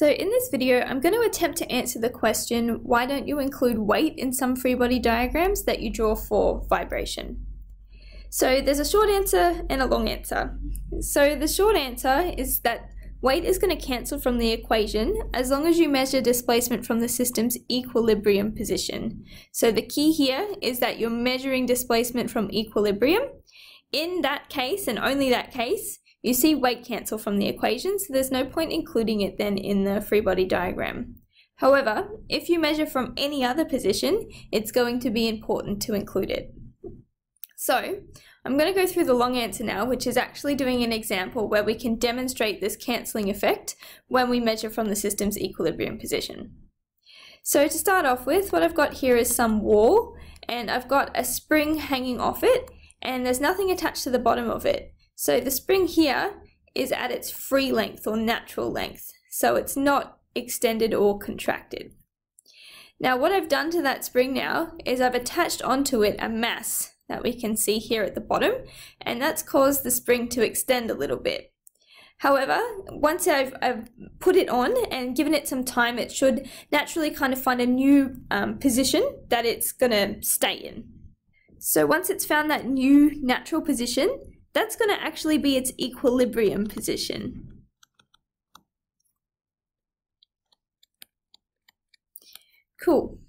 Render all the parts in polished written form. So in this video, I'm going to attempt to answer the question, why don't you include weight in some free body diagrams that you draw for vibration? So there's a short answer and a long answer. So the short answer is that weight is going to cancel from the equation as long as you measure displacement from the system's equilibrium position. So the key here is that you're measuring displacement from equilibrium. In that case, and only that case, you see weight cancel from the equation, so there's no point including it then in the free body diagram. However, if you measure from any other position, it's going to be important to include it. So I'm going to go through the long answer now, which is actually doing an example where we can demonstrate this cancelling effect when we measure from the system's equilibrium position. So to start off with, what I've got here is some wall, and I've got a spring hanging off it, and there's nothing attached to the bottom of it. So the spring here is at its free length or natural length, so it's not extended or contracted. Now what I've done to that spring now is I've attached onto it a mass that we can see here at the bottom, and that's caused the spring to extend a little bit. However, once I've put it on and given it some time, it should naturally kind of find a new position that it's going to stay in. So once it's found that new natural position, that's going to actually be its equilibrium position. Cool.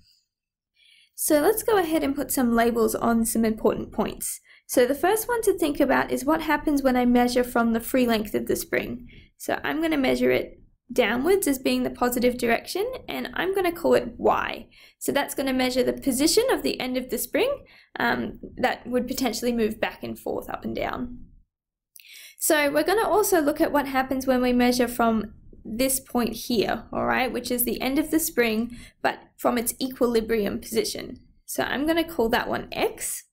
So let's go ahead and put some labels on some important points. So the first one to think about is what happens when I measure from the free length of the spring. So I'm going to measure it downwards as being the positive direction, and I'm going to call it Y. So that's going to measure the position of the end of the spring that would potentially move back and forth, up and down. So we're going to also look at what happens when we measure from this point here, all right, which is the end of the spring, but from its equilibrium position. So I'm going to call that one X.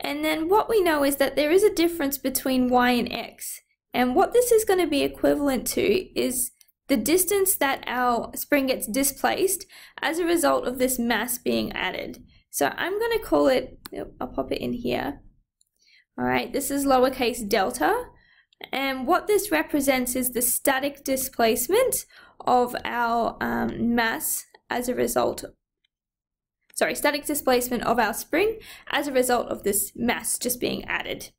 And then what we know is that there is a difference between Y and X. And what this is going to be equivalent to is the distance that our spring gets displaced as a result of this mass being added. So I'm going to call it, I'll pop it in here. All right, this is lowercase delta. And what this represents is the static displacement of our mass as a result, static displacement of our spring as a result of this mass just being added.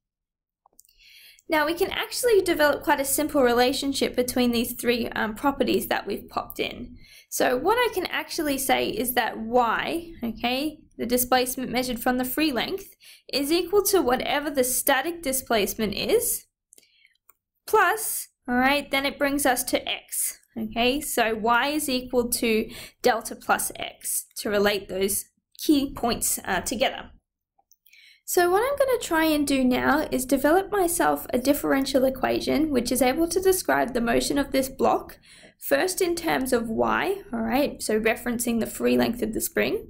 Now we can actually develop quite a simple relationship between these three properties that we've popped in. So what I can actually say is that Y, okay, the displacement measured from the free length, is equal to whatever the static displacement is, plus, all right, then it brings us to X, okay? So Y is equal to delta plus X to relate those key points together. So what I'm going to try and do now is develop myself a differential equation which is able to describe the motion of this block, first in terms of Y, all right, so referencing the free length of the spring,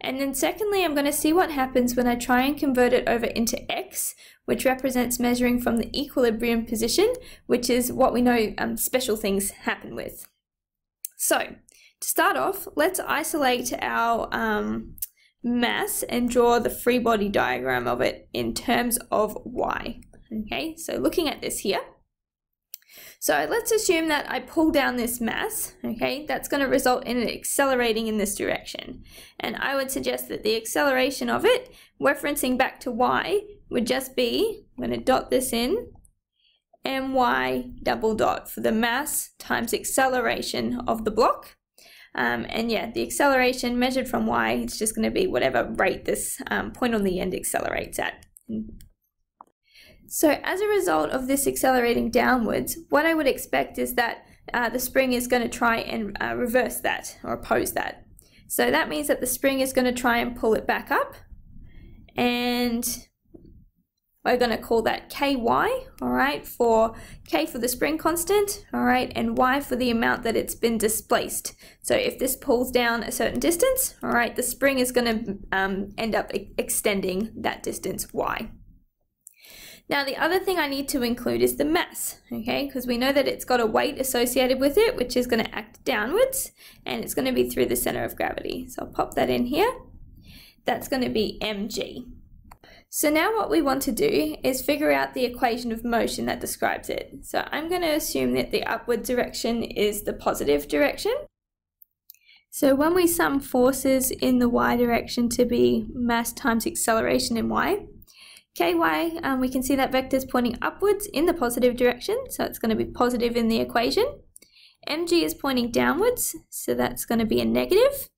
and then secondly I'm going to see what happens when I try and convert it over into X, which represents measuring from the equilibrium position, which is what we know special things happen with. So to start off, let's isolate our mass and draw the free body diagram of it in terms of Y. Okay, so looking at this here, so let's assume that I pull down this mass, okay, that's going to result in it accelerating in this direction, and I would suggest that the acceleration of it, referencing back to Y, would just be, I'm going to dot this in, my double dot for the mass times acceleration of the block. And yeah, the acceleration measured from Y, it's just going to be whatever rate this point on the end accelerates at. So as a result of this accelerating downwards, what I would expect is that the spring is going to try and reverse that or oppose that. So that means that the spring is going to try and pull it back up, and we're going to call that ky, all right, for k for the spring constant, all right, and y for the amount that it's been displaced. So if this pulls down a certain distance, all right, the spring is going to end up extending that distance, y. Now the other thing I need to include is the mass, okay, because we know that it's got a weight associated with it, which is going to act downwards, and it's going to be through the center of gravity. So I'll pop that in here. That's going to be mg. So now what we want to do is figure out the equation of motion that describes it. So I'm going to assume that the upward direction is the positive direction. So when we sum forces in the y direction to be mass times acceleration in y, ky, we can see that vector is pointing upwards in the positive direction, so it's going to be positive in the equation. Mg is pointing downwards, so that's going to be a negative.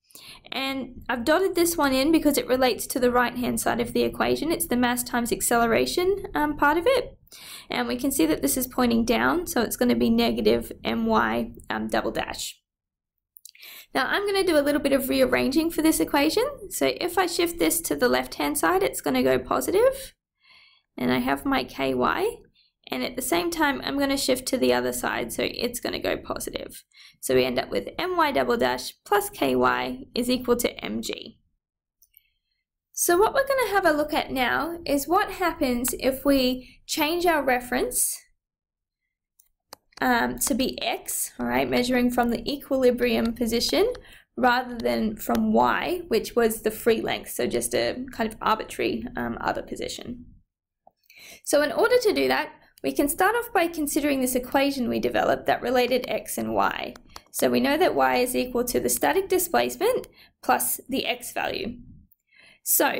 And I've dotted this one in because it relates to the right-hand side of the equation. It's the mass times acceleration part of it. And we can see that this is pointing down, so it's going to be negative my double dash. Now I'm going to do a little bit of rearranging for this equation. So if I shift this to the left-hand side, it's going to go positive. And I have my ky. And at the same time, I'm going to shift to the other side, so it's going to go positive. So we end up with my double dash plus ky is equal to mg. So what we're going to have a look at now is what happens if we change our reference to be x, all right, measuring from the equilibrium position, rather than from y, which was the free length, so just a kind of arbitrary other position. So in order to do that, we can start off by considering this equation we developed that related x and y. So we know that y is equal to the static displacement plus the x value. So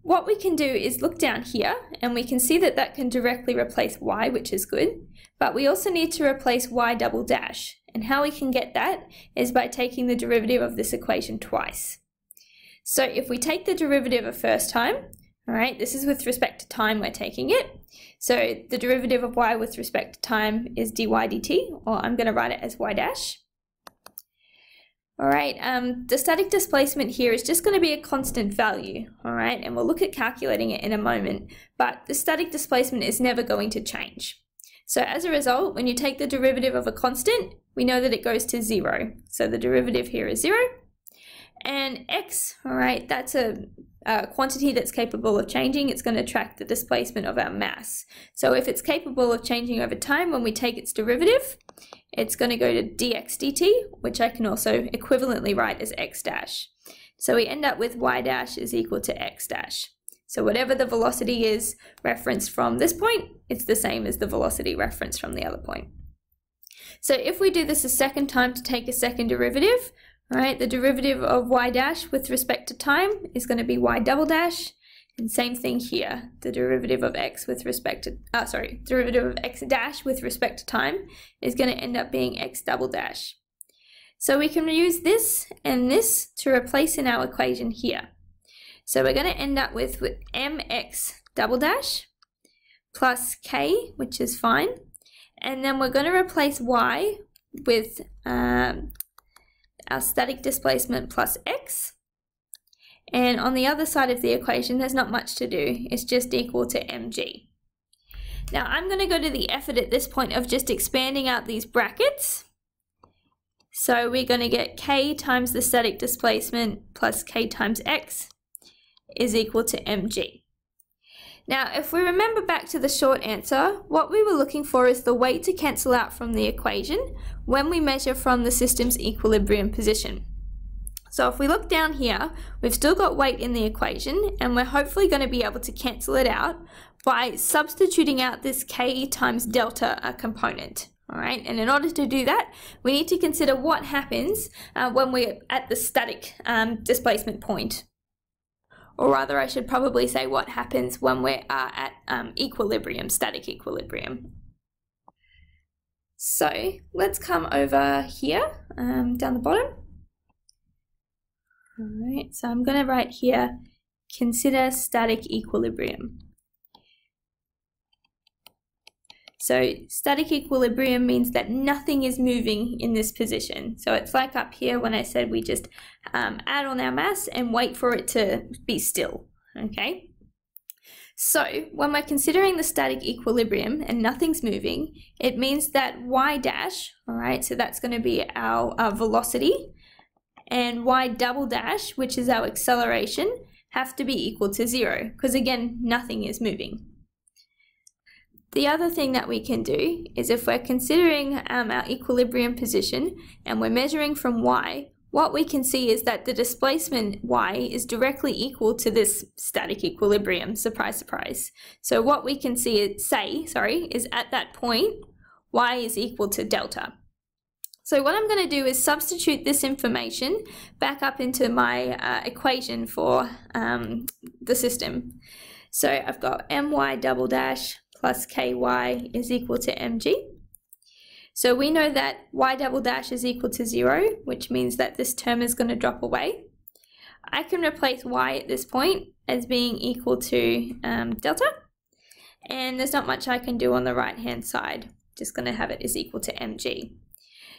what we can do is look down here, and we can see that that can directly replace y, which is good. But we also need to replace y double dash. And how we can get that is by taking the derivative of this equation twice. So if we take the derivative a first time, all right, this is with respect to time we're taking it. So the derivative of y with respect to time is dy dt, or I'm going to write it as y dash. All right, the static displacement here is just going to be a constant value, all right, and we'll look at calculating it in a moment, but the static displacement is never going to change. So as a result, when you take the derivative of a constant, we know that it goes to zero. So the derivative here is zero. And x, all right, that's a quantity that's capable of changing. It's going to track the displacement of our mass. So if it's capable of changing over time, when we take its derivative, it's going to go to dx dt, which I can also equivalently write as x dash. So we end up with y dash is equal to x dash. So whatever the velocity is referenced from this point, it's the same as the velocity referenced from the other point. So if we do this a second time to take a second derivative, all right, the derivative of y dash with respect to time is going to be y double dash, and same thing here. The derivative of x with respect to, derivative of x dash with respect to time is going to end up being x double dash. So we can use this and this to replace in our equation here. So we're going to end up with mx double dash plus k, which is fine, and then we're going to replace y with our static displacement plus x, and on the other side of the equation there's not much to do, it's just equal to mg. Now I'm going to go to the effort at this point of just expanding out these brackets, so we're going to get k times the static displacement plus k times x is equal to mg. Now if we remember back to the short answer, what we were looking for is the weight to cancel out from the equation when we measure from the system's equilibrium position. So if we look down here, we've still got weight in the equation, and we're hopefully going to be able to cancel it out by substituting out this k times delta component. All right, and in order to do that, we need to consider what happens when we're at the static displacement point. Or rather, I should probably say what happens when we are at equilibrium, static equilibrium. So let's come over here, down the bottom. All right, so I'm going to write here, consider static equilibrium. So static equilibrium means that nothing is moving in this position. So it's like up here when I said we just add on our mass and wait for it to be still, okay? So when we're considering the static equilibrium and nothing's moving, it means that y dash, all right, so that's going to be our velocity, and y double dash, which is our acceleration, have to be equal to zero, because again, nothing is moving. The other thing that we can do is if we're considering our equilibrium position and we're measuring from y, what we can see is that the displacement y is directly equal to this static equilibrium, surprise, surprise. So what we can see is, at that point, y is equal to delta. So what I'm going to do is substitute this information back up into my equation for the system. So I've got my double dash plus ky is equal to mg. So we know that y double dash is equal to 0, which means that this term is going to drop away. I can replace y at this point as being equal to delta. And there's not much I can do on the right-hand side. Just going to have it is equal to mg.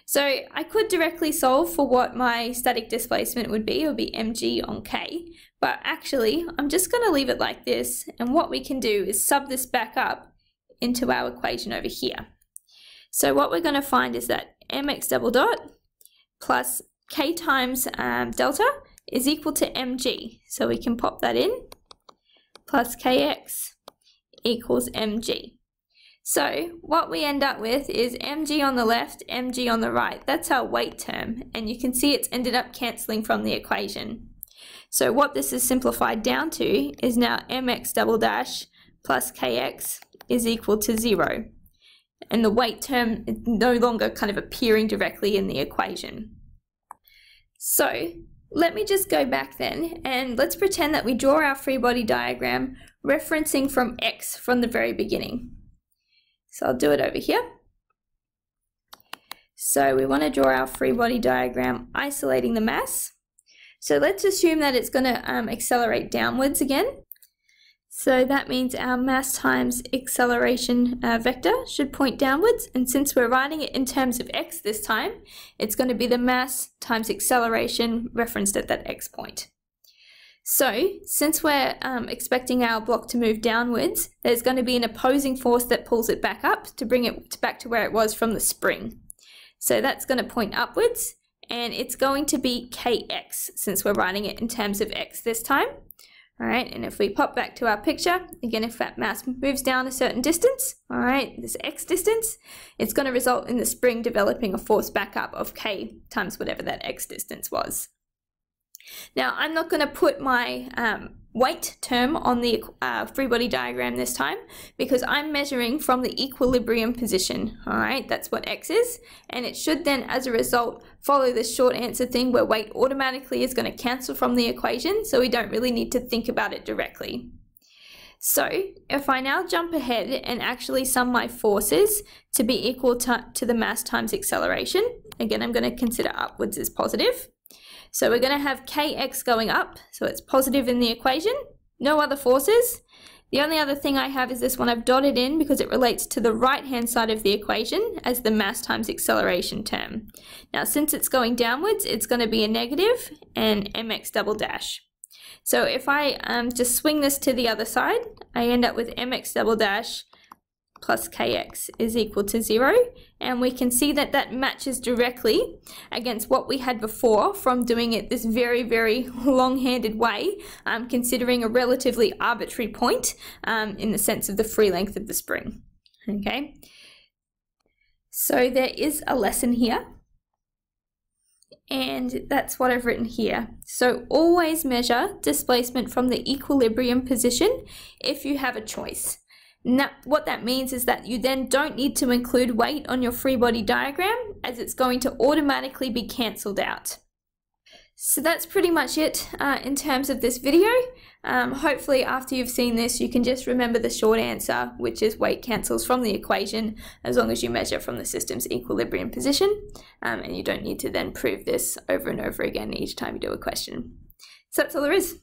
So I could directly solve for what my static displacement would be. It would be mg on k. But actually, I'm just going to leave it like this. And what we can do is sub this back up into our equation over here. So what we're going to find is that mx double dot plus k times delta is equal to mg. So we can pop that in, plus kx equals mg. So what we end up with is mg on the left, mg on the right. That's our weight term, and you can see it's ended up cancelling from the equation. So what this is simplified down to is now mx double dash plus kx is equal to 0. And the weight term is no longer kind of appearing directly in the equation. So let me just go back then, and let's pretend that we draw our free body diagram referencing from x from the very beginning. So I'll do it over here. So we want to draw our free body diagram isolating the mass. So let's assume that it's going to accelerate downwards again. So that means our mass times acceleration vector should point downwards. And since we're writing it in terms of x this time, it's going to be the mass times acceleration referenced at that x point. So since we're expecting our block to move downwards, there's going to be an opposing force that pulls it back up to bring it back to where it was from the spring. So that's going to point upwards, and it's going to be kx since we're writing it in terms of x this time. Alright, and if we pop back to our picture, again, if that mass moves down a certain distance, alright, this x distance, it's going to result in the spring developing a force back up of k times whatever that x distance was. Now, I'm not going to put my weight term on the free body diagram this time because I'm measuring from the equilibrium position, alright, that's what x is, and it should then, as a result, follow this short answer thing where weight automatically is going to cancel from the equation, so we don't really need to think about it directly. So if I now jump ahead and actually sum my forces to be equal to the mass times acceleration, again I'm going to consider upwards as positive. So we're going to have kx going up, so it's positive in the equation, no other forces. The only other thing I have is this one I've dotted in because it relates to the right-hand side of the equation as the mass times acceleration term. Now, since it's going downwards, it's going to be a negative and mx double dash. So if I just swing this to the other side, I end up with mx double dash plus kx is equal to 0, and we can see that that matches directly against what we had before from doing it this very, very long-handed way, considering a relatively arbitrary point in the sense of the free length of the spring. Okay, so there is a lesson here, and that's what I've written here. So always measure displacement from the equilibrium position if you have a choice. Now, what that means is that you then don't need to include weight on your free body diagram as it's going to automatically be cancelled out. So that's pretty much it in terms of this video. Hopefully after you've seen this you can just remember the short answer, which is weight cancels from the equation as long as you measure from the system's equilibrium position, and you don't need to then prove this over and over again each time you do a question. So that's all there is.